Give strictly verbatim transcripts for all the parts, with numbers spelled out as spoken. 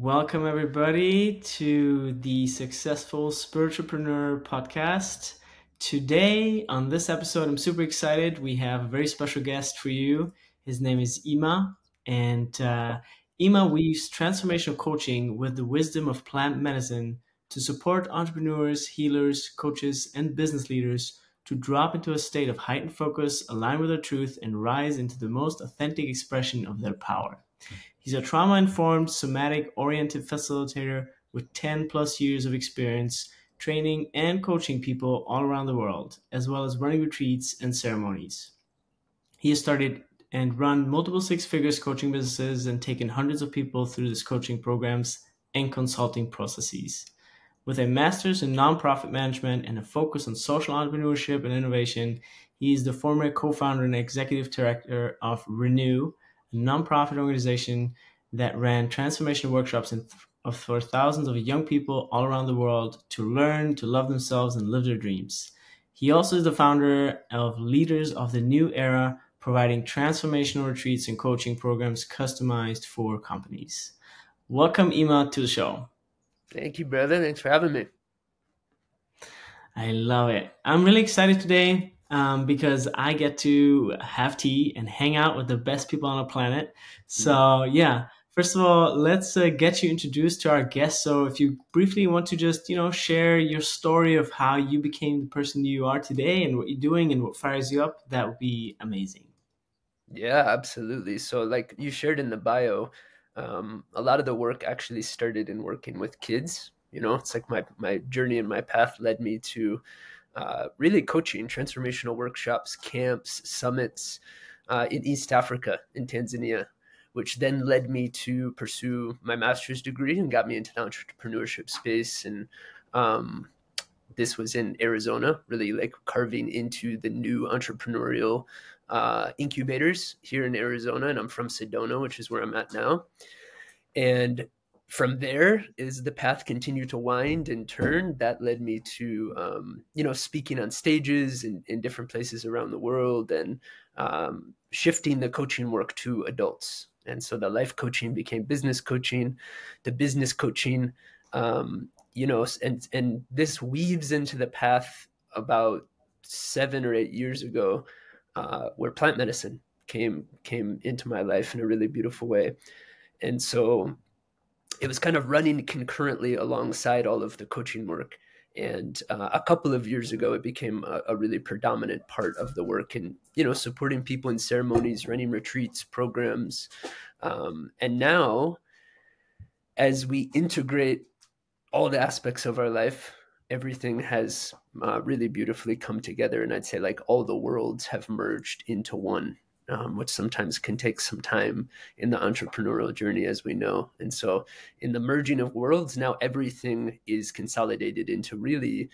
Welcome everybody to the Successful Spiritualpreneur Podcast. Today on this episode, I'm super excited. We have a very special guest for you. His name is Ima, and uh, Ima weaves transformational coaching with the wisdom of plant medicine to support entrepreneurs, healers, coaches, and business leaders to drop into a state of heightened focus, align with their truth, and rise into the most authentic expression of their power. He's a trauma-informed, somatic-oriented facilitator with ten plus years of experience training and coaching people all around the world, as well as running retreats and ceremonies. He has started and run multiple six-figure coaching businesses and taken hundreds of people through his coaching programs and consulting processes. With a master's in nonprofit management and a focus on social entrepreneurship and innovation, he is the former co-founder and executive director of Renew, a nonprofit organization that ran transformational workshops in th for thousands of young people all around the world to learn, to love themselves, and live their dreams. He also is the founder of Leaders of the New Era, providing transformational retreats and coaching programs customized for companies. Welcome, Ima, to the show. Thank you, brother. Thanks for having me. I love it. I'm really excited today. Um, because I get to have tea and hang out with the best people on the planet. So yeah, first of all, let's uh, get you introduced to our guest. So if you briefly want to just, you know, share your story of how you became the person you are today and what you're doing and what fires you up, that would be amazing. Yeah, absolutely. So like you shared in the bio, um, a lot of the work actually started in working with kids. You know, it's like my, my journey and my path led me to Uh, really coaching, transformational workshops, camps, summits uh, in East Africa, in Tanzania, which then led me to pursue my master's degree and got me into the entrepreneurship space. And um, this was in Arizona, really like carving into the new entrepreneurial uh, incubators here in Arizona. And I'm from Sedona, which is where I'm at now. And from there, as the path continued to wind and turn, that led me to, um, you know, speaking on stages in, in different places around the world and um, shifting the coaching work to adults. And so the life coaching became business coaching, the business coaching, um, you know, and, and this weaves into the path about seven or eight years ago uh, where plant medicine came, came into my life in a really beautiful way. And so it was kind of running concurrently alongside all of the coaching work. And uh, a couple of years ago, it became a, a really predominant part of the work and, you know, supporting people in ceremonies, running retreats, programs. Um, and now, as we integrate all the aspects of our life, everything has uh, really beautifully come together. And I'd say like all the worlds have merged into one. Um, which sometimes can take some time in the entrepreneurial journey, as we know. And so in the merging of worlds, now everything is consolidated into really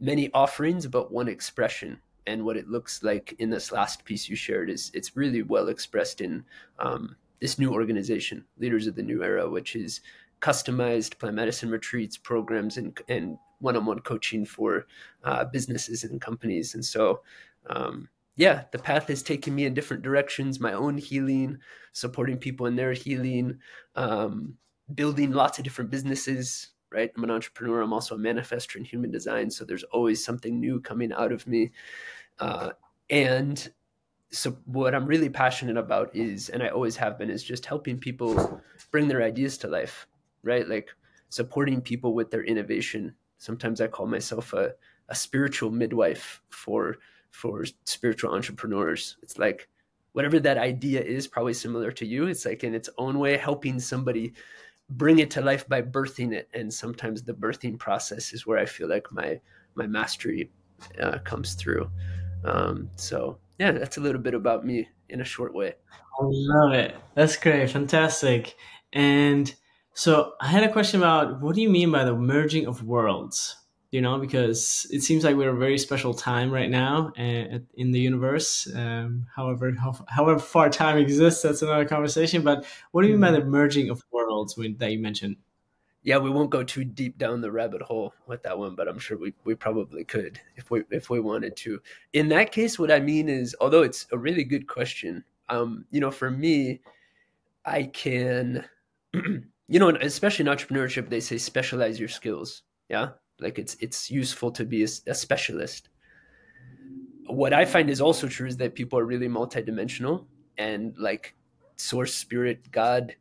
many offerings, but one expression. And what it looks like in this last piece you shared is it's really well expressed in um, this new organization, Leaders of the New Era, which is customized plant medicine retreats, programs, and, and one-on-one coaching for uh, businesses and companies. And so, um, yeah, the path has taken me in different directions, my own healing, supporting people in their healing, um, building lots of different businesses, right? I'm an entrepreneur. I'm also a manifestor in human design. So there's always something new coming out of me. Uh, and so what I'm really passionate about is, and I always have been, is just helping people bring their ideas to life, right? Like supporting people with their innovation. Sometimes I call myself a, a spiritual midwife for for spiritual entrepreneurs. It's like whatever that idea is, probably similar to you, it's like in its own way, helping somebody bring it to life by birthing it. And sometimes the birthing process is where I feel like my, my mastery uh, comes through. Um, so yeah, that's a little bit about me in a short way. I love it. That's great. Fantastic. And so I had a question about, what do you mean by the merging of worlds? You know, because it seems like we're a very special time right now uh, in the universe. Um, however, how, however far time exists, that's another conversation. But what do you mean by the merging of worlds when, that you mentioned? Yeah, we won't go too deep down the rabbit hole with that one, but I'm sure we, we probably could if we, if we wanted to. In that case, what I mean is, although it's a really good question, um, you know, for me, I can you know, especially in entrepreneurship, they say specialize your skills. Yeah. Like it's, it's useful to be a, a specialist. What I find is also true is that people are really multidimensional, and like source, spirit, God,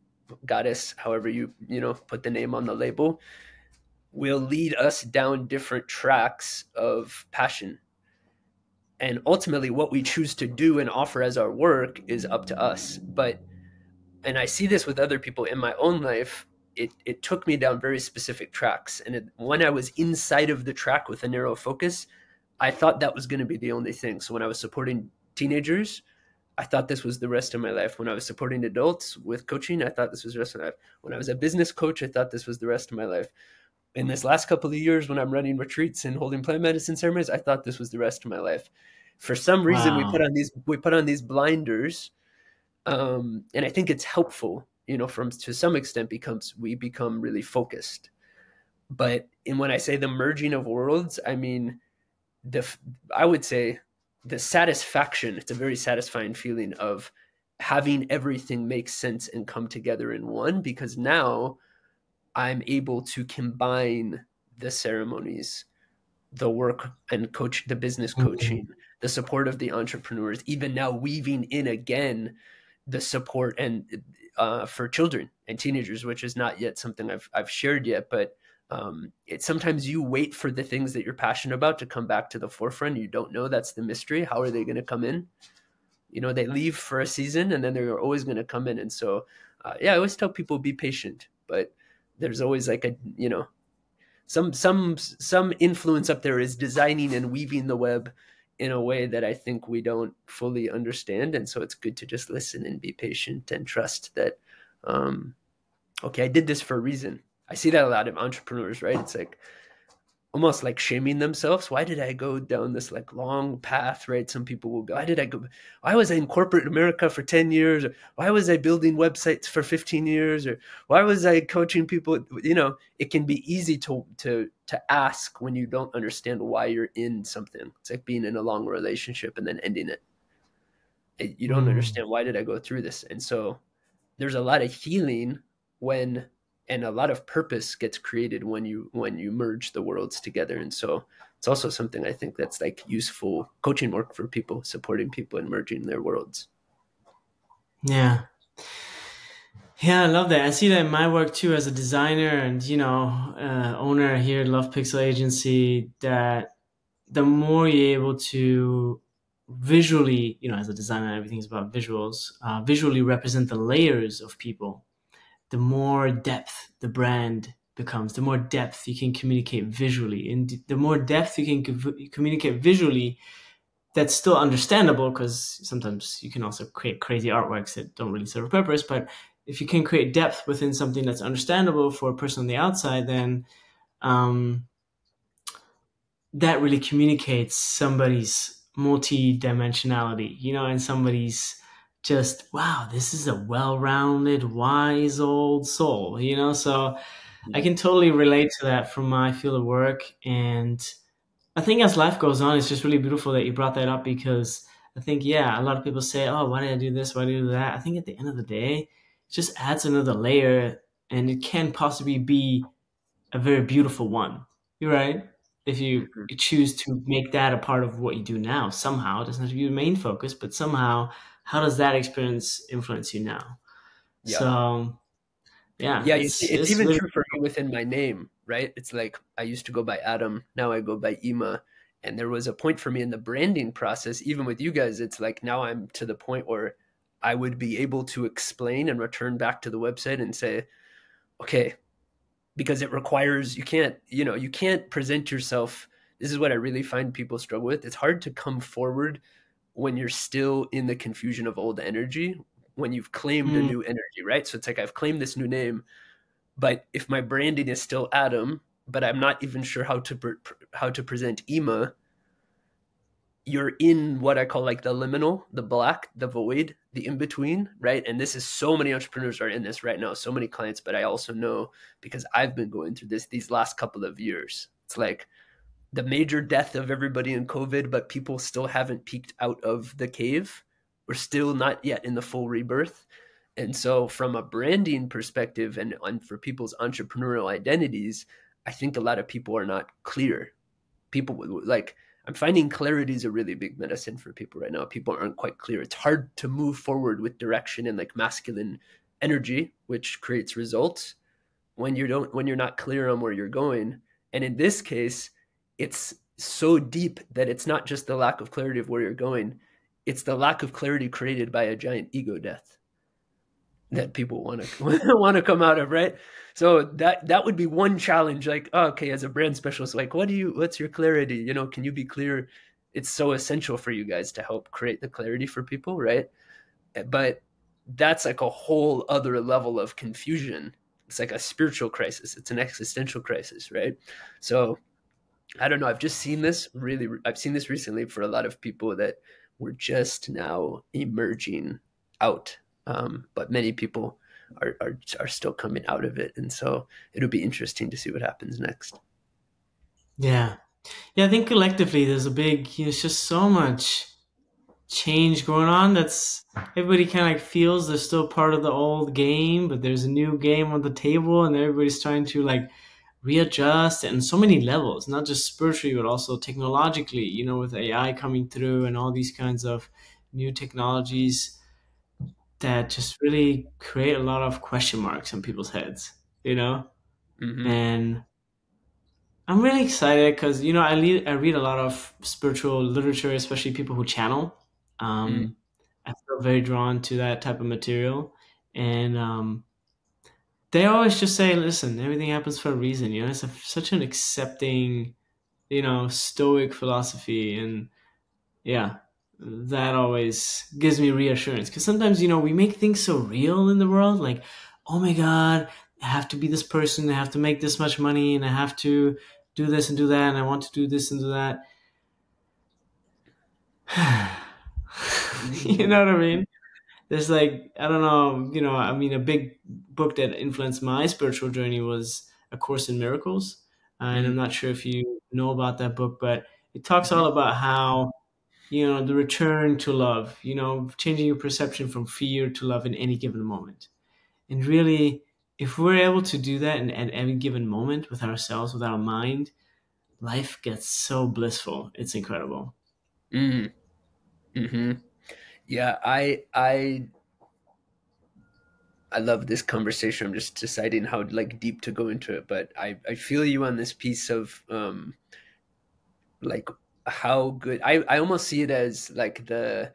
goddess, however you, you know, put the name on the label, will lead us down different tracks of passion. And ultimately what we choose to do and offer as our work is up to us. But, and I see this with other people in my own life, it, it took me down very specific tracks. And it, when I was inside of the track with a narrow focus, I thought that was going to be the only thing. So when I was supporting teenagers, I thought this was the rest of my life. When I was supporting adults with coaching, I thought this was the rest of my life. When I was a business coach, I thought this was the rest of my life. In this last couple of years, when I'm running retreats and holding plant medicine ceremonies, I thought this was the rest of my life. For some reason, wow. we put on these we put on these blinders, um, and I think it's helpful. You know, from to some extent, becomes we become really focused. But and when I say the merging of worlds, I mean the I would say. the satisfaction, it's a very satisfying feeling of having everything make sense and come together in one, because now I'm able to combine the ceremonies, the work and coach, the business coaching, mm-hmm. the support of the entrepreneurs, even now weaving in again the support and uh, for children and teenagers, which is not yet something I've, I've shared yet, but Um, it's sometimes you wait for the things that you're passionate about to come back to the forefront. You don't know, that's the mystery. How are they going to come in? You know, they leave for a season and then they're always going to come in. And so, uh, yeah, I always tell people be patient, but there's always like a, you know, some, some, some influence up there is designing and weaving the web in a way that I think we don't fully understand. And so it's good to just listen and be patient and trust that, um, okay, I did this for a reason. I see that a lot of entrepreneurs, right? It's like almost like shaming themselves. Why did I go down this like long path, right? Some people will go, why did I go? Why was I in corporate America for ten years? Or why was I building websites for fifteen years? Or why was I coaching people? You know, it can be easy to, to, to ask when you don't understand why you're in something. It's like being in a long relationship and then ending it. You don't understand, why did I go through this? And so there's a lot of healing when, and a lot of purpose gets created when you when you merge the worlds together. And so it's also something I think that's like useful coaching work for people, supporting people and merging their worlds. Yeah. Yeah, I love that. I see that in my work too as a designer and, you know, uh, owner here at Love Pixel Agency, that the more you're able to visually, you know, as a designer, everything's about visuals, uh, visually represent the layers of people, the more depth the brand becomes, the more depth you can communicate visually. And the more depth you can co- communicate visually, that's still understandable, because sometimes you can also create crazy artworks that don't really serve a purpose. But if you can create depth within something that's understandable for a person on the outside, then um, that really communicates somebody's multi-dimensionality, you know, and somebody's just, wow, this is a well-rounded, wise old soul, you know? So I can totally relate to that from my field of work. And I think as life goes on, it's just really beautiful that you brought that up, because I think, yeah, a lot of people say, oh, why did I do this? Why did I do that? I think at the end of the day, it just adds another layer, and it can possibly be a very beautiful one. You're right. If you choose to make that a part of what you do now, somehow, it doesn't have to be your main focus, but somehow, how does that experience influence you now? Yeah. So, yeah. Yeah, it's, it's, it's even really true for me within my name, right? It's like I used to go by Adam. Now I go by Ima. And there was a point for me in the branding process, even with you guys, it's like now I'm to the point where I would be able to explain and return back to the website and say, okay, because it requires, you can't, you know, you can't present yourself. This is what I really find people struggle with. It's hard to come forward when you're still in the confusion of old energy, when you've claimed mm. a new energy, right? So it's like, I've claimed this new name, but if my branding is still Adam, but I'm not even sure how to, pre- how to present Ima, you're in what I call like the liminal, the black, the void, the in-between, right? And this is, so many entrepreneurs are in this right now, so many clients, but I also know, because I've been going through this these last couple of years, it's like, the major death of everybody in COVID, but people still haven't peeked out of the cave. We're still not yet in the full rebirth. And so from a branding perspective and, and for people's entrepreneurial identities, I think a lot of people are not clear. People like, I'm finding clarity is a really big medicine for people right now. People aren't quite clear. It's hard to move forward with direction and like masculine energy, which creates results when you don't, when you're not clear on where you're going. And in this case, it's so deep that it's not just the lack of clarity of where you're going. It's the lack of clarity created by a giant ego death that people want to want to come out of, right? So that that would be one challenge. Like, oh, okay, as a brand specialist, like, what do you? What's your clarity? You know, can you be clear? It's so essential for you guys to help create the clarity for people, right? But that's like a whole other level of confusion. It's like a spiritual crisis. It's an existential crisis, right? So I don't know. I've just seen this really. I've seen this recently for a lot of people that were just now emerging out. Um, but many people are, are are still coming out of it. And so it'll be interesting to see what happens next. Yeah. Yeah, I think collectively there's a big, you know, it's just so much change going on. That's everybody kind of feels they're still part of the old game, but there's a new game on the table and everybody's trying to like readjust and so many levels, not just spiritually, but also technologically, you know, with A I coming through and all these kinds of new technologies that just really create a lot of question marks in people's heads, you know? Mm-hmm. And I'm really excited because, you know, I read, I read a lot of spiritual literature, especially people who channel. Um, mm-hmm. I feel very drawn to that type of material. And um, they always just say, listen, everything happens for a reason. You know, it's a, such an accepting, you know, stoic philosophy. And yeah, that always gives me reassurance because sometimes, you know, we make things so real in the world, like, oh my God, I have to be this person, I have to make this much money, and I have to do this and do that, and I want to do this and do that. You know what I mean? There's like, I don't know, you know, I mean, a big book that influenced my spiritual journey was A Course in Miracles. Uh, and I'm not sure if you know about that book, but it talks all about how, you know, the return to love, you know, changing your perception from fear to love in any given moment. And really, if we're able to do that in, at any given moment with ourselves, with our mind, life gets so blissful. It's incredible. Mm. Mm-hmm. Yeah, I, I, I love this conversation. I'm just deciding how like deep to go into it, but I, I feel you on this piece of um, like, how good I, I almost see it as like the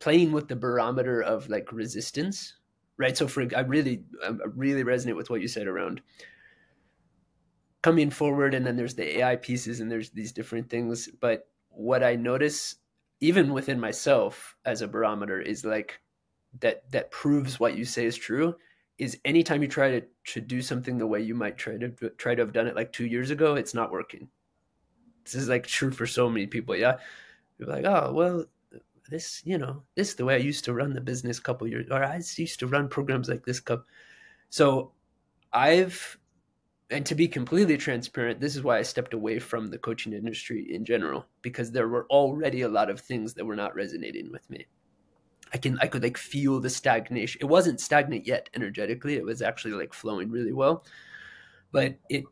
playing with the barometer of like resistance, right? So for I really I really resonate with what you said around coming forward, and then there's the A I pieces and there's these different things. But what I notice even within myself as a barometer is like that that proves what you say is true is anytime you try to, to do something the way you might try to try to have done it like two years ago, it's not working. This is like true for so many people. Yeah. You're like, oh, well, this, you know, this is the way I used to run the business a couple of years, or I used to run programs like this. Couple. So I've, and to be completely transparent, this is why I stepped away from the coaching industry in general, because there were already a lot of things that were not resonating with me. I can, I could like feel the stagnation. It wasn't stagnant yet energetically. It was actually like flowing really well, but it,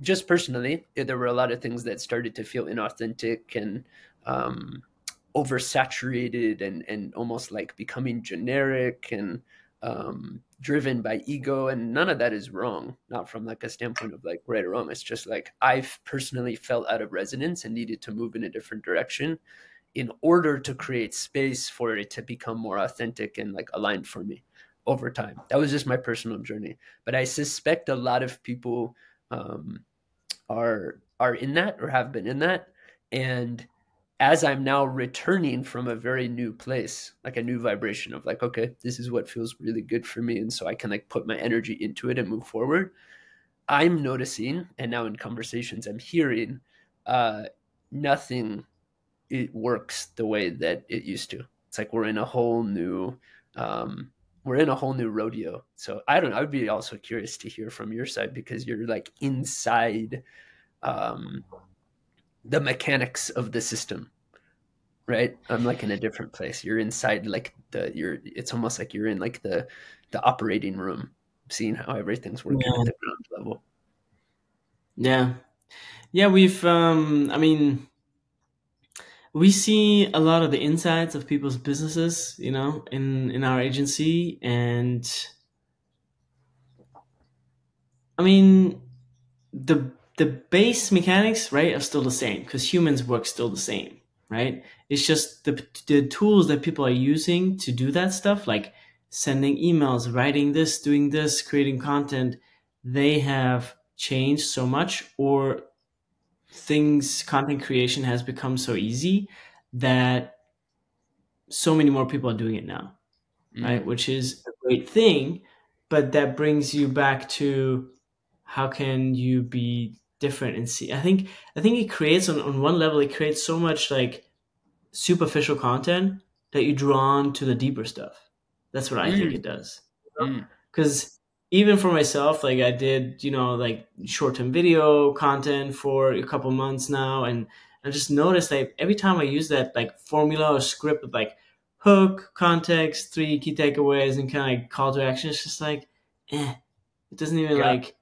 just personally, there were a lot of things that started to feel inauthentic and um, oversaturated and, and almost like becoming generic and um, driven by ego. And none of that is wrong, not from like a standpoint of like right or wrong. It's just like I've personally felt out of resonance and needed to move in a different direction in order to create space for it to become more authentic and like aligned for me over time. That was just my personal journey. But I suspect a lot of people um, are are in that or have been in that. And as I'm now returning from a very new place, like a new vibration of like, okay, this is what feels really good for me. And so I can like put my energy into it and move forward. I'm noticing, and now in conversations I'm hearing, uh, nothing, it works the way that it used to. It's like, we're in a whole new, um, we're in a whole new rodeo. So I don't know, I would be also curious to hear from your side because you're like inside um, the mechanics of the system. right? I'm like in a different place. You're inside like the, you're, it's almost like you're in like the, the operating room, seeing how everything's working yeah. at the ground level. Yeah. Yeah. We've, um, I mean, we see a lot of the insides of people's businesses, you know, in, in our agency. And I mean, the, the base mechanics, right, are still the same because humans work still the same, right? It's just the, the tools that people are using to do that stuff, like sending emails, writing this, doing this, creating content, they have changed so much, or things, content creation has become so easy that so many more people are doing it now, mm-hmm. right? Which is a great thing, but that brings you back to how can you be different and see. I think I think it creates on, on one level, it creates so much like superficial content that you're drawn to the deeper stuff. That's what I mm. think it does. Because mm. even for myself, like I did, you know, like short-term video content for a couple months now, and I just noticed like every time I use that like formula or script with like hook, context, three key takeaways, and kind of like call to action, it's just like, eh, it doesn't even yeah. like,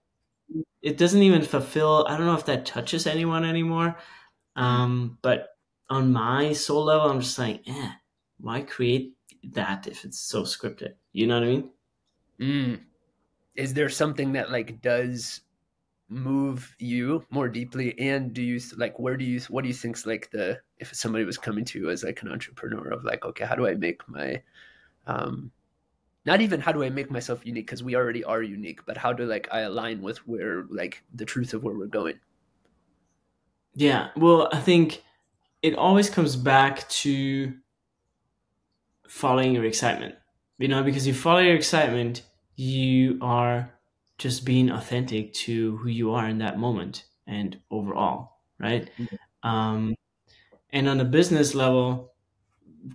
it doesn't even fulfill. I don't know if that touches anyone anymore. Um, but on my soul level, I'm just like, eh, why create that if it's so scripted? You know what I mean? Mm. Is there something that like does move you more deeply? And do you like, where do you, what do you think's like the, if somebody was coming to you as like an entrepreneur of like, okay, how do I make my, um, not even how do I make myself unique? Cause we already are unique, but how do like, I align with where like the truth of where we're going? Yeah. Well, I think it always comes back to following your excitement, you know, because you follow your excitement, you are just being authentic to who you are in that moment and overall, right? Mm-hmm. Um, and on a business level,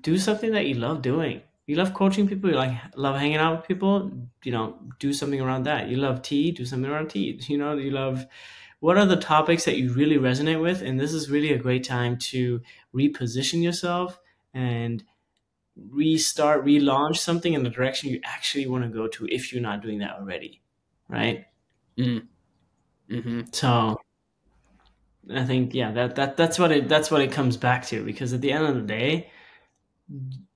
do something that you love doing. You love coaching people, you like love hanging out with people, you know, do something around that. You love tea, do something around tea. You know, you love, what are the topics that you really resonate with? And this is really a great time to reposition yourself and restart, relaunch something in the direction you actually want to go to if you're not doing that already, right? Mm. Mm-hmm. So I think, yeah, that that that's what it that's what it comes back to, because at the end of the day,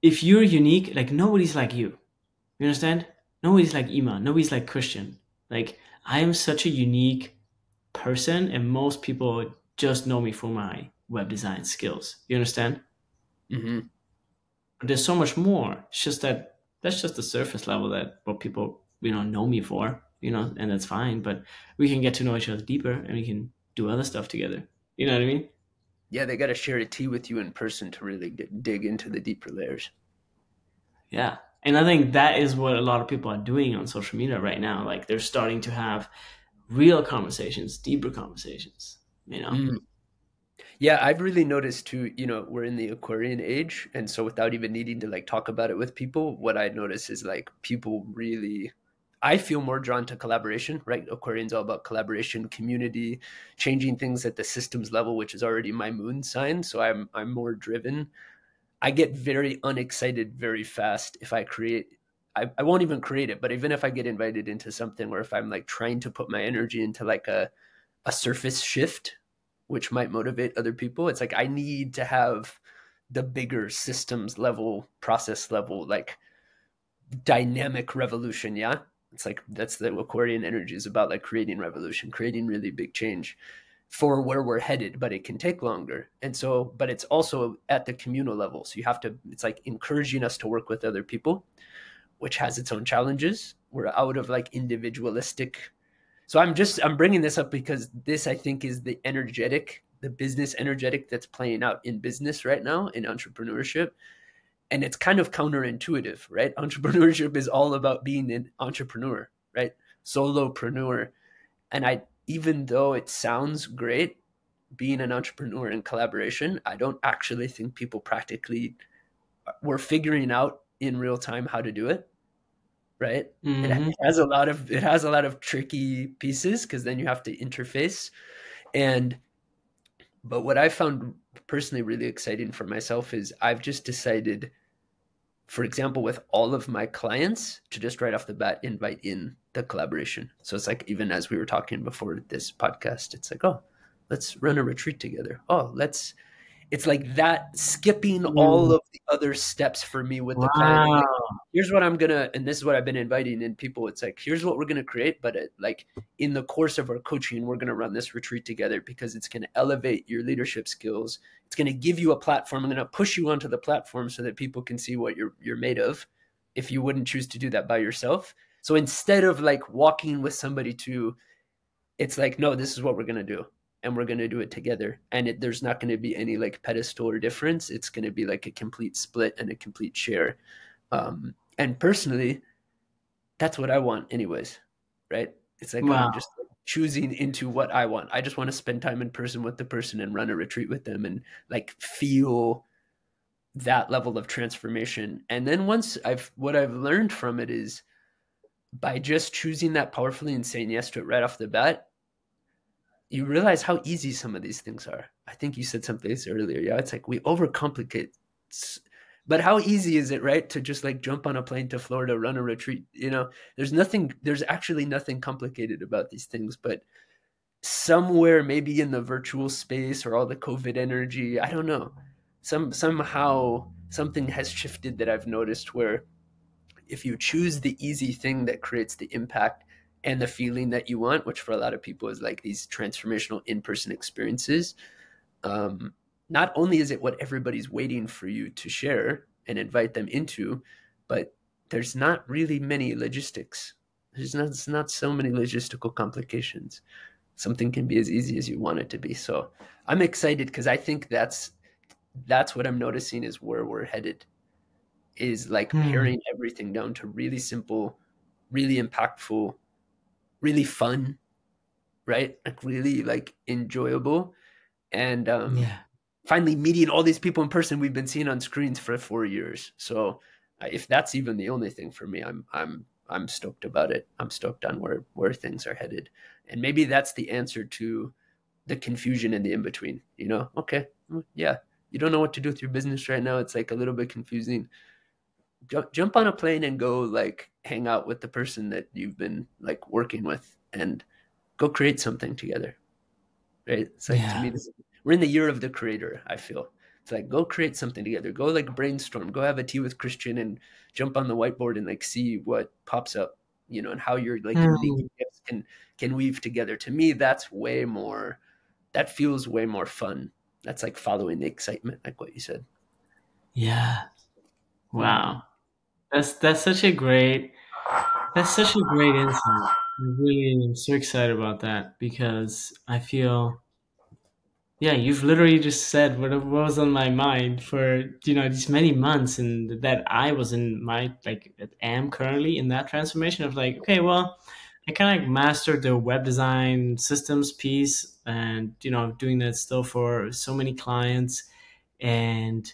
if you're unique, like nobody's like you. You understand? Nobody's like Ima. Nobody's like Christian. Like I am such a unique person, and most people just know me for my web design skills. You understand? Mm-hmm. There's so much more. It's just that that's just the surface level that what people, you know, know me for, you know, and that's fine, but we can get to know each other deeper and we can do other stuff together. You know what I mean? Yeah. They got to share a tea with you in person to really get, dig into the deeper layers. Yeah. And I think that is what a lot of people are doing on social media right now. Like they're starting to have real conversations, deeper conversations, you know? Mm. Yeah, I've really noticed too, you know, we're in the Aquarian age. And so without even needing to like talk about it with people, what I notice is like people really, I feel more drawn to collaboration, right? Aquarian's all about collaboration, community, changing things at the systems level, which is already my moon sign. So I'm, I'm more driven. I get very unexcited very fast if I create, I, I won't even create it, but even if I get invited into something or if I'm like trying to put my energy into like a, a surface shift, which might motivate other people. It's like, I need to have the bigger systems level, process level, like dynamic revolution. Yeah. It's like, that's the Aquarian energy is about like creating revolution, creating really big change for where we're headed, but it can take longer. And so, but it's also at the communal level. So you have to, it's like encouraging us to work with other people, which has its own challenges. We're out of like individualistic. So I'm just, I'm bringing this up because this, I think, is the energetic, the business energetic that's playing out in business right now in entrepreneurship. And it's kind of counterintuitive, right? Entrepreneurship is all about being an entrepreneur, right? Solopreneur. And I, even though it sounds great, being an entrepreneur in collaboration, I don't actually think people practically were figuring out in real time how to do it. Right. Mm-hmm. It has a lot of, it has a lot of tricky pieces because then you have to interface. And, but what I found personally really exciting for myself is I've just decided, for example, with all of my clients, to just right off the bat invite in the collaboration. So it's like, even as we were talking before this podcast, it's like, oh, let's run a retreat together. Oh, let's, it's like that, skipping all of the other steps for me with the wow. client. Like, here's what I'm going to, and this is what I've been inviting in people. It's like, here's what we're going to create. But it, like in the course of our coaching, we're going to run this retreat together because it's going to elevate your leadership skills. It's going to give you a platform. I'm going to push you onto the platform so that people can see what you're, you're made of if you wouldn't choose to do that by yourself. So instead of like walking with somebody to, it's like, no, this is what we're going to do. And we're going to do it together. And it, there's not going to be any like pedestal or difference. It's going to be like a complete split and a complete share. Um, and personally, that's what I want anyways, right? It's like, wow. I'm just like, choosing into what I want. I just want to spend time in person with the person and run a retreat with them and like feel that level of transformation. And then once I've, what I've learned from it is by just choosing that powerfully and saying yes to it right off the bat, you realize how easy some of these things are. I think you said something earlier. Yeah. It's like we overcomplicate, but how easy is it, right? To just like jump on a plane to Florida, run a retreat, you know, there's nothing, there's actually nothing complicated about these things, but somewhere maybe in the virtual space or all the COVID energy, I don't know, some, somehow something has shifted that I've noticed where if you choose the easy thing that creates the impact and the feeling that you want, which for a lot of people is like these transformational in-person experiences. Um, not only is it what everybody's waiting for you to share and invite them into, but there's not really many logistics. There's not, there's not so many logistical complications. Something can be as easy as you want it to be. So I'm excited because I think that's that's what I'm noticing is where we're headed, is like mm. paring everything down to really simple, really impactful, really fun, right? Like really like enjoyable. And um, yeah. finally meeting all these people in person we've been seeing on screens for four years. So uh, if that's even the only thing for me, I'm, I'm, I'm stoked about it. I'm stoked on where, where things are headed. And maybe that's the answer to the confusion and the in-between, you know? Okay. Yeah. You don't know what to do with your business right now. It's like a little bit confusing. Jump on a plane and go like hang out with the person that you've been like working with and go create something together. Right. It's like, yeah. to me, this, we're in the year of the creator. I feel it's like, go create something together. Go like brainstorm, go have a tea with Christian and jump on the whiteboard and like see what pops up, you know, and how you're like, mm. your gifts can, can weave together. To me, that's way more, that feels way more fun. That's like following the excitement, like what you said. Yeah. Wow. That's, that's such a great, that's such a great insight. I really am so excited about that because I feel, yeah, you've literally just said what was on my mind for, you know, these many months, and that I was in my, like, am currently in that transformation of like, okay, well, I kind of mastered the web design systems piece and, you know, doing that still for so many clients. And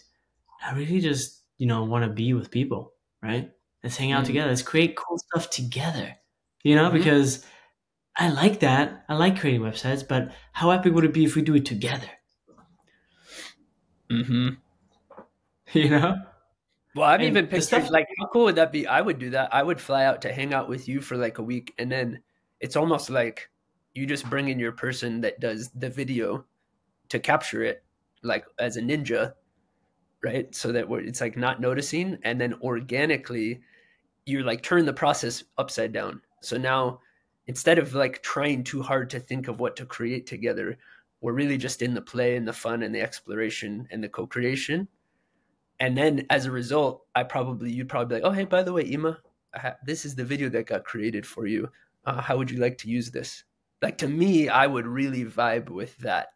I really just, you know, want to be with people, right? Let's hang out mm-hmm. together. Let's create cool stuff together, you know, mm-hmm. because I like that. I like creating websites, but how epic would it be if we do it together? Mm-hmm. You know? Well, I've and even pictured, like, how cool would that be? I would do that. I would fly out to hang out with you for like a week. And then it's almost like you just bring in your person that does the video to capture it, like as a ninja, right? So that we're, it's like not noticing. And then organically, you like turn the process upside down. So now instead of like trying too hard to think of what to create together, we're really just in the play and the fun and the exploration and the co-creation. And then as a result, I probably, you'd probably be like, oh, hey, by the way, Ima, this is the video that got created for you. Uh, how would you like to use this? Like, to me, I would really vibe with that,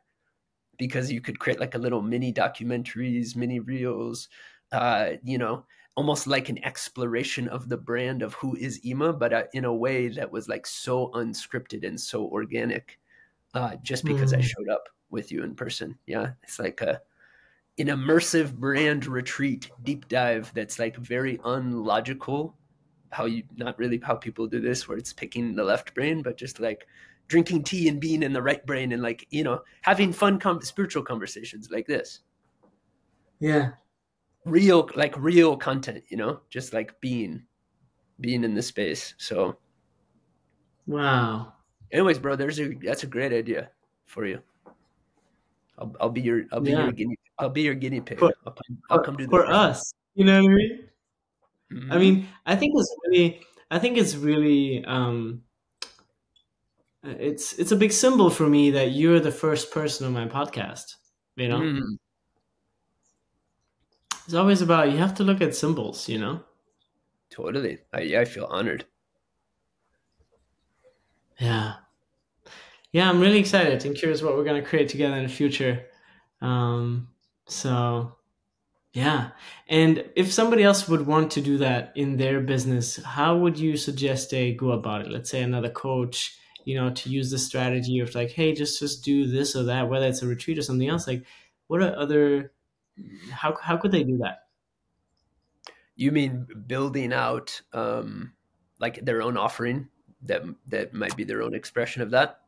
because you could create like a little mini documentaries, mini reels, uh, you know, almost like an exploration of the brand of who is Ima, but uh, in a way that was like so unscripted and so organic, uh, just because mm. I showed up with you in person. Yeah. It's like a, an immersive brand retreat deep dive. That's like very unlogical, how you, not really how people do this, where it's picking the left brain, but just like drinking tea and being in the right brain and like, you know, having fun com- spiritual conversations like this. Yeah. Real, like real content, you know, just like being, being in the space. So. Wow. Anyways, bro, there's a, that's a great idea for you. I'll, I'll be your, I'll be yeah. your guinea, I'll be your guinea pig. For, I'll, I'll come do that. For us, you know what I mean? Mm-hmm. I mean, I think it's really, I think it's really, um, it's, it's a big symbol for me that you're the first person on my podcast, you know? Mm. It's always about, you have to look at symbols, you know? Totally. I, I feel honored. Yeah. Yeah, I'm really excited and curious what we're going to create together in the future. Um, so, yeah. And if somebody else would want to do that in their business, how would you suggest they go about it? Let's say another coach, you know, to use the strategy of like, hey, just, just do this or that, whether it's a retreat or something else. Like, what are other, how, how could they do that? You mean building out um, like their own offering? that that might be their own expression of that.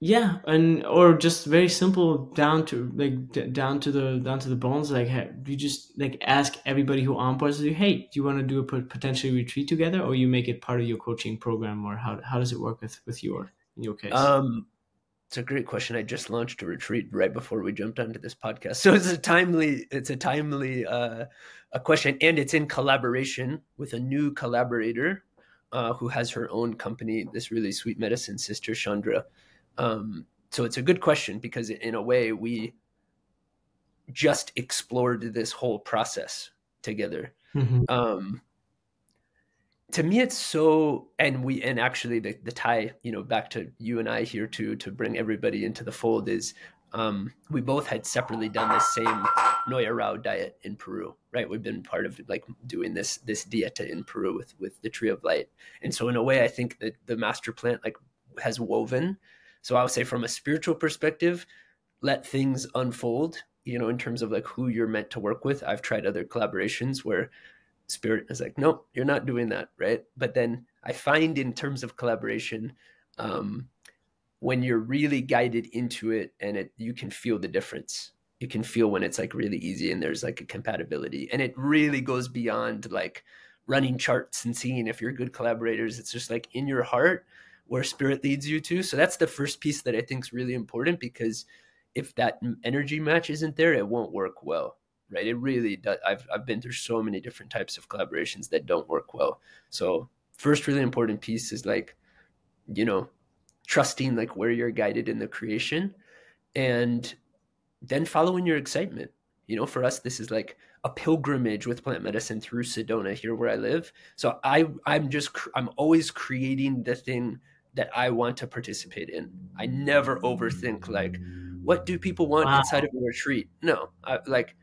Yeah. And, or just very simple down to like d- down to the, down to the bones. Like, hey, you just like ask everybody who onboards you, hey, do you want to do a potential retreat together, or you make it part of your coaching program, or how, how does it work with, with your, in your case? Um, it's a great question. I just launched a retreat right before we jumped onto this podcast. So it's a timely, it's a timely, uh, a question, and it's in collaboration with a new collaborator, Uh, who has her own company, this really sweet medicine sister, Chandra. Um, so it's a good question, because in a way we just explored this whole process together. Mm-hmm. Um, to me, it's so, and we, and actually the, the tie, you know, back to you and I here too, to bring everybody into the fold is, um, we both had separately done the same Noya Rao diet in Peru, right? We've been part of like doing this, this dieta in Peru with, with the Tree of Light. And so in a way, I think that the master plan like has woven. So I would say from a spiritual perspective, let things unfold, you know, in terms of like who you're meant to work with. I've tried other collaborations where spirit is like, nope, you're not doing that, right? But then I find in terms of collaboration, um, when you're really guided into it and it, you can feel the difference. You can feel when it's like really easy and there's like a compatibility, and it really goes beyond like running charts and seeing if you're good collaborators. It's just like in your heart where spirit leads you to. So that's the first piece that I think is really important, because if that energy match isn't there, it won't work well, right? It really does. I've, I've been through so many different types of collaborations that don't work well. So first really important piece is like, you know, trusting like where you're guided in the creation, and then following your excitement. You know, for us, this is like a pilgrimage with plant medicine through Sedona here where I live. So I, I'm just, I'm always creating the thing that I want to participate in. I never overthink like, what do people want wow. inside of a retreat? No, I, like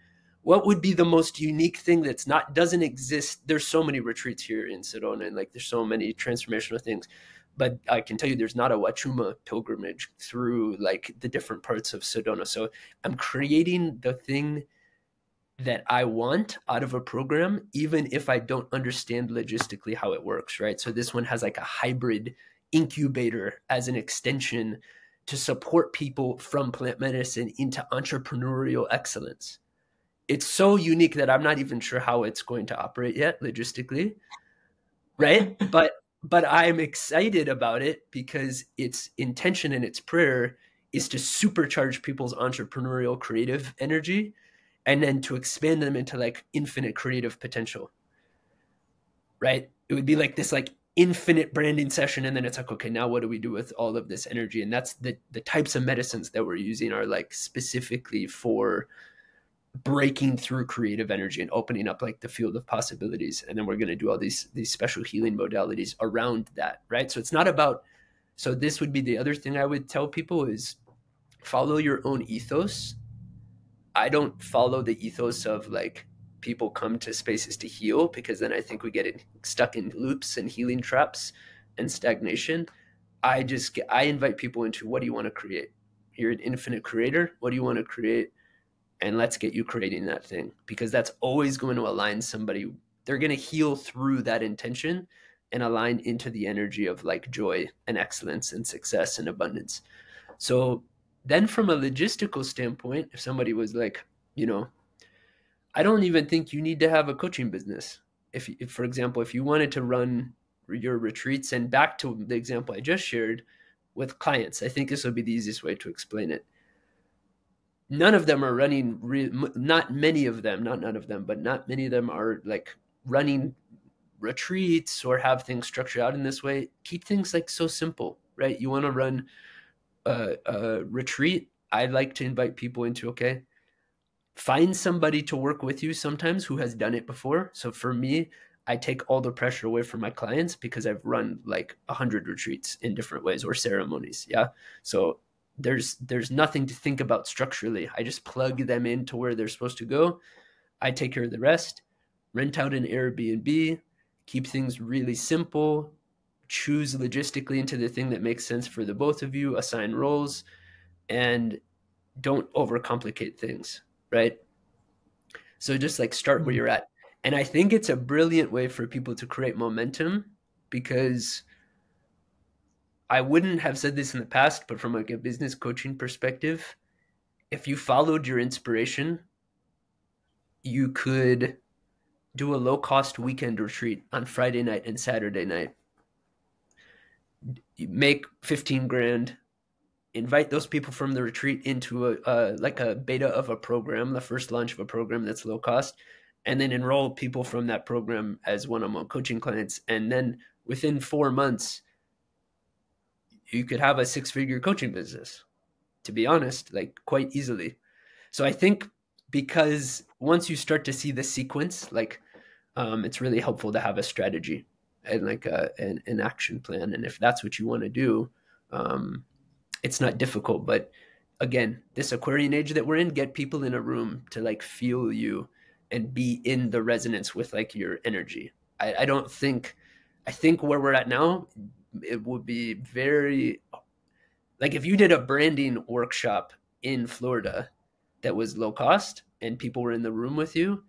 what would be the most unique thing that's not, doesn't exist? There's so many retreats here in Sedona, and like, there's so many transformational things. But I can tell you there's not a Wachuma pilgrimage through like the different parts of Sedona. So I'm creating the thing that I want out of a program, even if I don't understand logistically how it works, right? So this one has like a hybrid incubator as an extension to support people from plant medicine into entrepreneurial excellence. It's so unique that I'm not even sure how it's going to operate yet logistically, right? But But I'm excited about it, because its intention and its prayer is to supercharge people's entrepreneurial creative energy, and then to expand them into like infinite creative potential, right? It would be like this like infinite branding session. And then it's like, okay, now what do we do with all of this energy? And that's the, the types of medicines that we're using are like specifically for breaking through creative energy and opening up like the field of possibilities. And then we're going to do all these, these special healing modalities around that. Right. So it's not about, so this would be the other thing I would tell people is follow your own ethos. I don't follow the ethos of like people come to spaces to heal, because then I think we get stuck in loops and healing traps and stagnation. I just, get, I invite people into, what do you want to create? You're an infinite creator. What do you want to create? And let's get you creating that thing, because that's always going to align somebody. They're going to heal through that intention and aligned into the energy of like joy and excellence and success and abundance. So then from a logistical standpoint, if somebody was like, you know, I don't even think you need to have a coaching business. If, if for example, if you wanted to run your retreats, and back to the example I just shared with clients, I think this would be the easiest way to explain it. None of them are running, re- not many of them, not none of them, but not many of them are like running retreats or have things structured out in this way. Keep things like so simple, right? You want to run a, a retreat. I like to invite people into, okay, find somebody to work with you sometimes who has done it before. So for me, I take all the pressure away from my clients because I've run like a hundred retreats in different ways or ceremonies. Yeah. So there's, there's nothing to think about structurally. I just plug them into where they're supposed to go. I take care of the rest, rent out an Airbnb, keep things really simple, choose logistically into the thing that makes sense for the both of you, assign roles, and don't overcomplicate things. Right? So just like start where you're at. And I think it's a brilliant way for people to create momentum, because I wouldn't have said this in the past, but from like a business coaching perspective, if you followed your inspiration, you could do a low cost weekend retreat on Friday night and Saturday night. You make fifteen grand, invite those people from the retreat into a, uh, like a beta of a program, the first launch of a program that's low cost, and then enroll people from that program as one-on-one coaching clients. And then within four months, you could have a six-figure coaching business, to be honest, like quite easily. So I think because once you start to see the sequence, like um, it's really helpful to have a strategy and like a, an, an action plan. And if that's what you want to do, um, it's not difficult. But again, this Aquarian age that we're in, get people in a room to like feel you and be in the resonance with like your energy. I, I don't think, I think where we're at now, it would be very, like if you did a branding workshop in Florida that was low cost and people were in the room with you,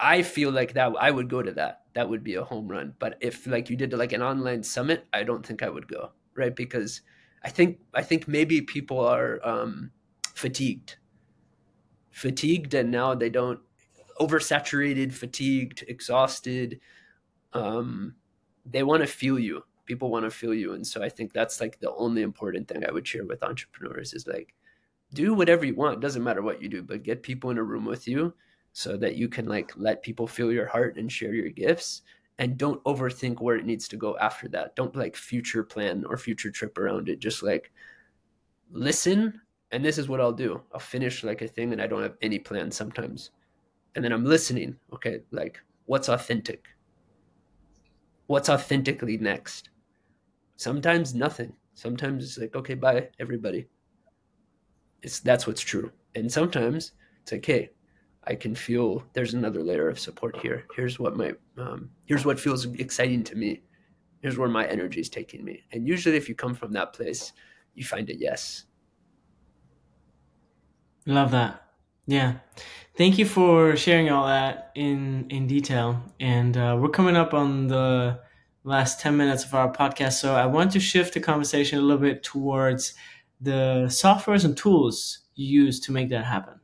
I feel like that, I would go to that. That would be a home run. But if like you did like an online summit, I don't think I would go, right? Because I think, I think maybe people are um, fatigued. fatigued and now they don't, oversaturated, fatigued, exhausted. Um, they want to feel you. People want to feel you. And so I think that's like the only important thing I would share with entrepreneurs is like, do whatever you want. It doesn't matter what you do, but get people in a room with you so that you can like let people feel your heart and share your gifts, and don't overthink where it needs to go after that. Don't like future plan or future trip around it. Just like listen. And this is what I'll do. I'll finish like a thing and I don't have any plan sometimes. And then I'm listening. Okay, like what's authentic? What's authentically next? Sometimes nothing. Sometimes it's like, okay, bye everybody. It's that's what's true. And sometimes it's like, hey, I can feel there's another layer of support here. Here's what my, um, here's what feels exciting to me. Here's where my energy is taking me. And usually if you come from that place, you find a yes. Love that. Yeah. Thank you for sharing all that in, in detail. And uh, we're coming up on the last ten minutes of our podcast. So I want to shift the conversation a little bit towards the softwares and tools you use to make that happen.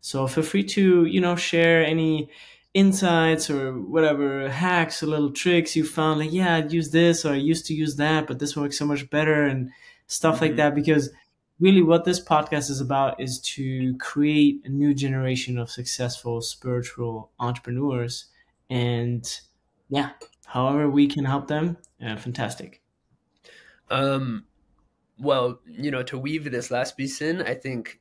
So feel free to, you know, share any insights or whatever hacks or little tricks you found. Like, yeah, I use this or I used to use that, but this works so much better and stuff mm-hmm. like that, because really what this podcast is about is to create a new generation of successful spiritual entrepreneurs. And yeah, however we can help them, uh, fantastic. Um, well, you know, to weave this last piece in, I think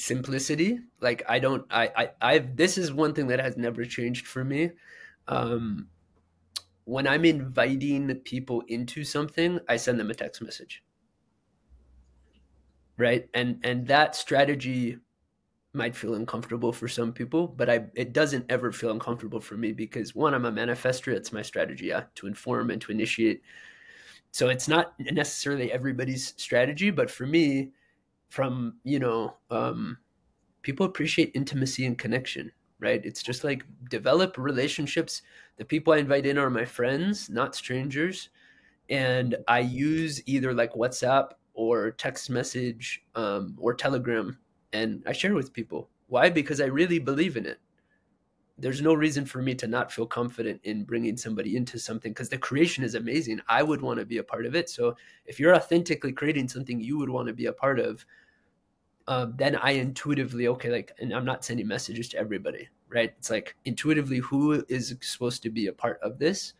simplicity, like I don't, I, I, I've, this is one thing that has never changed for me. Um, when I'm inviting people into something, I send them a text message. Right. And and that strategy might feel uncomfortable for some people, but I it doesn't ever feel uncomfortable for me because one, I'm a manifestor. It's my strategy yeah, to inform and to initiate. So it's not necessarily everybody's strategy, but for me, from, you know, um, people appreciate intimacy and connection, right? It's just like develop relationships. The people I invite in are my friends, not strangers. And I use either like WhatsApp or text message um, or Telegram, and I share with people. Why? Because I really believe in it. There's no reason for me to not feel confident in bringing somebody into something, because the creation is amazing. I would want to be a part of it. So if you're authentically creating something you would want to be a part of, uh, then I intuitively, okay, like, and I'm not sending messages to everybody, right? It's like intuitively who is supposed to be a part of this.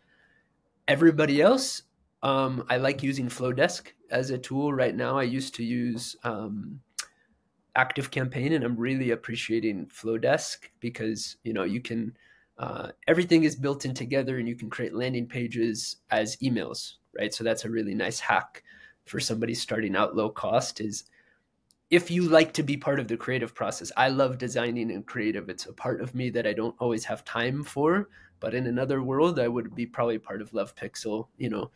Everybody else, um, I like using Flodesk as a tool right now. I used to use um, Active Campaign, and I'm really appreciating Flodesk because, you know, you can, uh, everything is built in together and you can create landing pages as emails, right? So that's a really nice hack for somebody starting out low cost is if you like to be part of the creative process. I love designing and creative. It's a part of me that I don't always have time for, but in another world, I would be probably part of Love Pixel, you know,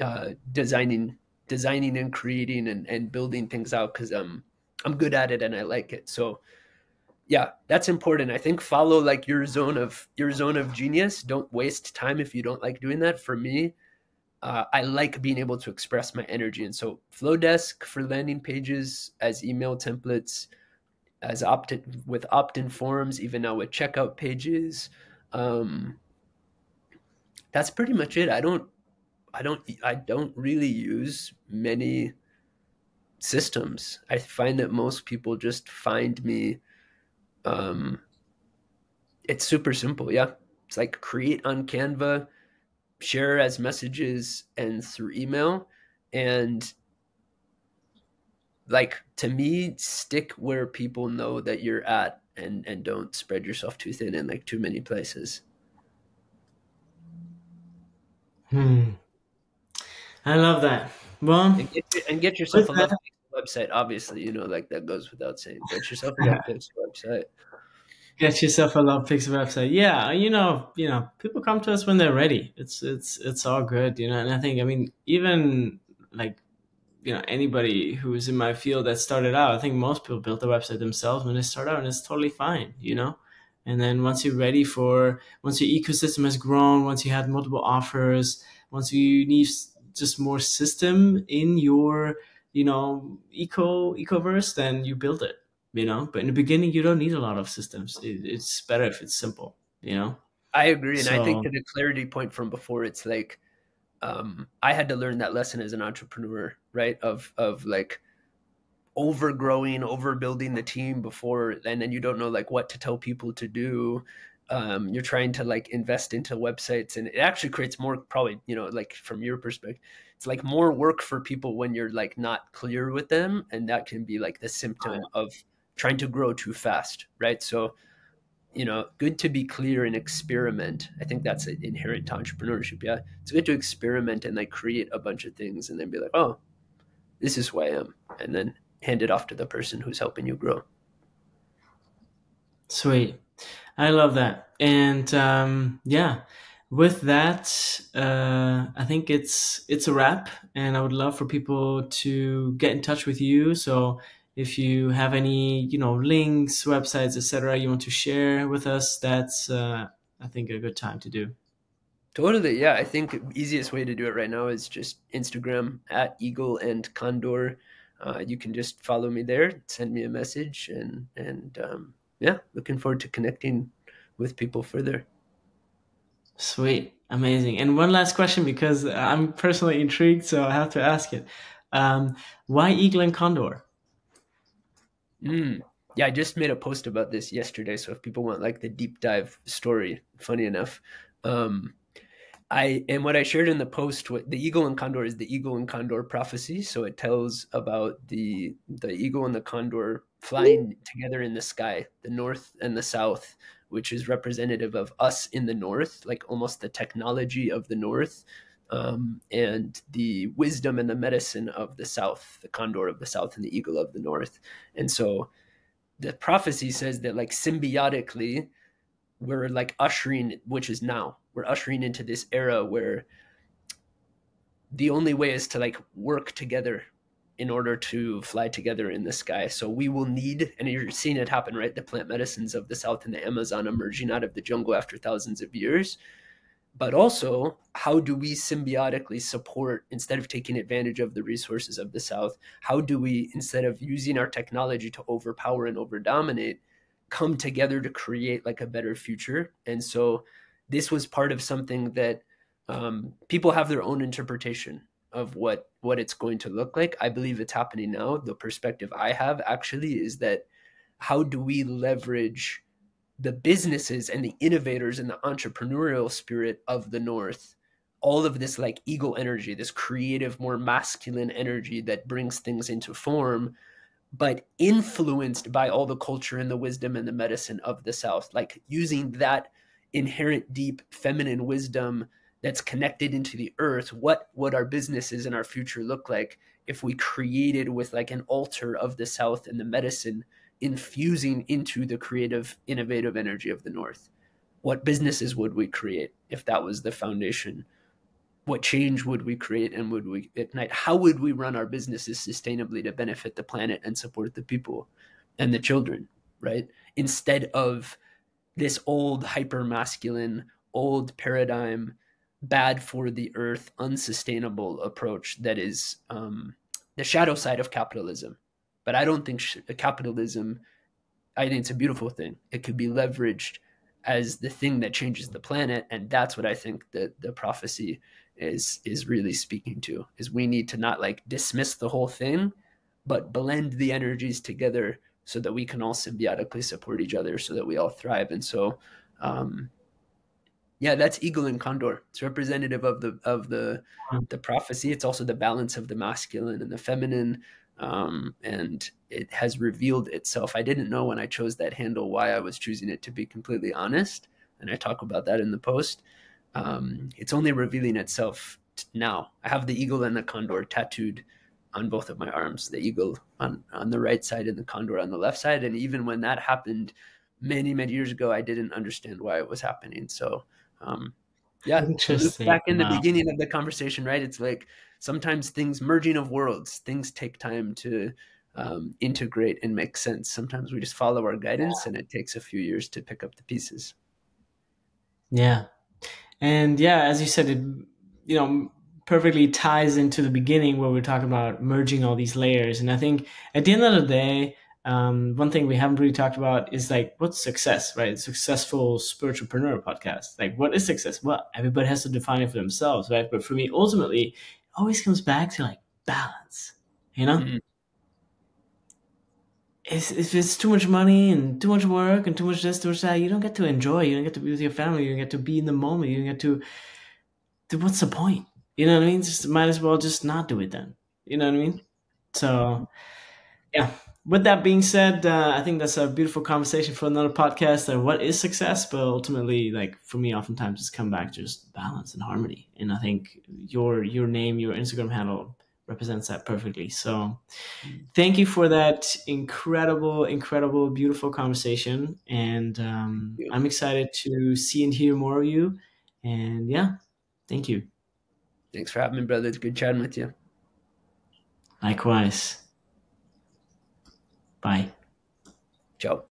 uh, designing, designing and creating and, and building things out because um. I'm good at it and I like it. So yeah, that's important. I think follow like your zone of your zone of genius. Don't waste time if you don't like doing that. For me, uh, I like being able to express my energy. And so Flodesk for landing pages, as email templates, as opt-in with opt-in forms, even now with checkout pages. Um, that's pretty much it. I don't, I don't, I don't really use many systems. I find that most people just find me. Um, it's super simple. Yeah. It's like create on Canva, share as messages and through email. And like, to me, stick where people know that you're at and, and don't spread yourself too thin in like too many places. Hmm. I love that. Well, and get, and get yourself a Love Pixel website. Obviously, you know, like that goes without saying. Get yourself a Love Pixel website. Get yourself a Love Pixel website. Yeah, you know, you know, people come to us when they're ready. It's it's it's all good, you know. And I think, I mean, even like, you know, anybody who was in my field that started out, I think most people built a website themselves when they start out, and it's totally fine, you know. And then once you're ready for, once your ecosystem has grown, once you have multiple offers, once you need just more system in your, you know, eco ecoverse, then you build it, you know. But in the beginning, you don't need a lot of systems. It, it's better if it's simple, you know. I agree. So, and I think to the clarity point from before, it's like, um, I had to learn that lesson as an entrepreneur, right? Of, of like overgrowing, overbuilding the team before, and then you don't know like what to tell people to do. Um, you're trying to like invest into websites, and it actually creates more, probably, you know, like from your perspective, it's like more work for people when you're like not clear with them. And that can be like the symptom of trying to grow too fast. Right. So, you know, good to be clear and experiment. I think that's an inherent to entrepreneurship. Yeah. It's good to experiment and like create a bunch of things and then be like, oh, this is who I am. And then hand it off to the person who's helping you grow. Sweet. I love that. And um, yeah, with that, uh, I think it's it's a wrap. And I would love for people to get in touch with you. So if you have any, you know, links, websites, et cetera, you want to share with us, that's, uh, I think, a good time to do. Totally. Yeah, I think the easiest way to do it right now is just Instagram at Eagle and Condor. Uh, you can just follow me there, send me a message, and, and um yeah, looking forward to connecting with people further. Sweet. Amazing. And one last question, because I'm personally intrigued, so I have to ask it. Um, why Eagle and Condor? Mm. Yeah, I just made a post about this yesterday. So if people want like the deep dive story, funny enough, um, I and what I shared in the post, what, the Eagle and Condor is the Eagle and Condor prophecy. So it tells about the the eagle and the condor flying together in the sky, the north and the south, which is representative of us in the north, like almost the technology of the north, um, and the wisdom and the medicine of the south, the condor of the south and the eagle of the north. And so the prophecy says that like symbiotically, we're like ushering, which is now, we're ushering into this era where the only way is to like work together, in order to fly together in the sky. So we will need, and you're seeing it happen, right? The plant medicines of the South and the Amazon emerging out of the jungle after thousands of years. But also, how do we symbiotically support, instead of taking advantage of the resources of the South, how do we, instead of using our technology to overpower and overdominate, come together to create like a better future? And so this was part of something that um, people have their own interpretation of what, what it's going to look like. I believe it's happening now. The perspective I have actually is that how do we leverage the businesses and the innovators and the entrepreneurial spirit of the North, all of this like eagle energy, this creative, more masculine energy that brings things into form, but influenced by all the culture and the wisdom and the medicine of the South, like using that inherent deep feminine wisdom that's connected into the earth. What would our businesses and our future look like if we created with like an altar of the South and the medicine infusing into the creative, innovative energy of the North? What businesses would we create if that was the foundation? What change would we create, and would we ignite? How would we run our businesses sustainably to benefit the planet and support the people and the children, right? Instead of this old hyper-masculine, old paradigm, bad for the earth, unsustainable approach that is um, the shadow side of capitalism. But I don't think sh capitalism, I think it's a beautiful thing. It could be leveraged as the thing that changes the planet. And that's what I think that the prophecy is, is really speaking to, is we need to not like dismiss the whole thing, but blend the energies together so that we can all symbiotically support each other so that we all thrive. And so, um, yeah, that's Eagle and Condor. It's representative of the, of the, the prophecy. It's also the balance of the masculine and the feminine. Um, and it has revealed itself. I didn't know when I chose that handle why I was choosing it, to be completely honest. And I talk about that in the post. Um, it's only revealing itself now. I have the eagle and the condor tattooed on both of my arms, the eagle on, on the right side and the condor on the left side. And even when that happened many, many years ago, I didn't understand why it was happening. So, um, yeah, back in the wow. beginning of the conversation, right? It's like, sometimes things, merging of worlds, things take time to um, integrate and make sense. Sometimes we just follow our guidance yeah. and it takes a few years to pick up the pieces. Yeah. And yeah, as you said, it, you know, perfectly ties into the beginning where we're talking about merging all these layers. And I think at the end of the day, um, one thing we haven't really talked about is like, what's success, right? Successful Spiritualpreneur podcast. Like, what is success? Well, everybody has to define it for themselves, right? But for me, ultimately, always comes back to like balance, you know? Mm-hmm. It's, if it's too much money and too much work and too much this, too much that, you don't get to enjoy, you don't get to be with your family, you don't get to be in the moment, you don't get to, to what's the point? You know what I mean? Just might as well just not do it then. You know what I mean? So yeah, with that being said, uh, I think that's a beautiful conversation for another podcast. Like, what is success? But ultimately, like for me, oftentimes it's come back to just balance and harmony. And I think your your name, your Instagram handle represents that perfectly. So thank you for that incredible, incredible, beautiful conversation. And um, I'm excited to see and hear more of you. And yeah, thank you. Thanks for having me, brother. It's good chatting with you. Likewise. Bye. Ciao.